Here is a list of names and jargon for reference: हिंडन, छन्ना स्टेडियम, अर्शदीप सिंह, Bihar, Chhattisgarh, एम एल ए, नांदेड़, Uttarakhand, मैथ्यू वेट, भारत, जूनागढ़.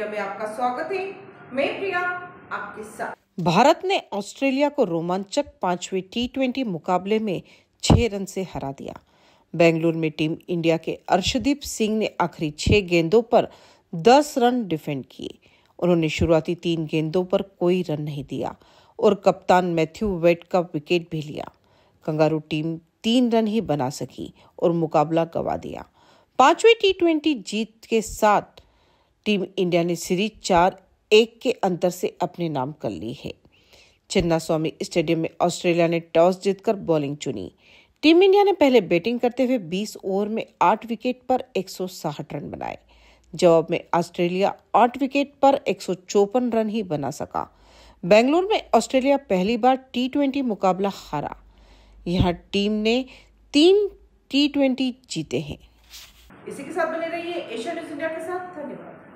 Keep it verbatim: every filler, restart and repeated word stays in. Stadium में आपका स्वागत है। मैं प्रिया आपके साथ। भारत ने ऑस्ट्रेलिया को रोमांचक पांचवें टी ट्वेंटी मुकाबले में छह रन से हरा दिया। बेंगलुरु में टीम इंडिया के अर्शदीप सिंह ने आखिरी छह गेंदों पर दस रन डिफेंड किए। उन्होंने शुरुआती तीन गेंदों पर कोई रन नहीं दिया और कप्तान मैथ्यू वेट का विकेट भी लिया। कंगारू टीम तीन रन ही बना सकी और मुकाबला गंवा दिया। पांचवें टी ट्वेंटी जीत के साथ टीम इंडिया ने सीरीज चार एक के अंतर से अपने नाम कर ली है। छन्ना स्टेडियम में ऑस्ट्रेलिया ने टॉस जीतकर बॉलिंग चुनी। टीम इंडिया ने पहले बैटिंग करते हुए बीस ओवर में आठ विकेट पर एक सौ साठ रन बनाए। जवाब में ऑस्ट्रेलिया आठ विकेट पर एक सौ चौवन रन ही बना सका। बेंगलुरु में ऑस्ट्रेलिया पहली बार टी ट्वेंटी मुकाबला हारा। यहां टीम ने तीन टी ट्वेंटी जीते हैं। इसी के साथ बने रहिए एशिया न्यूज़ इंडिया के साथ। धन्यवाद।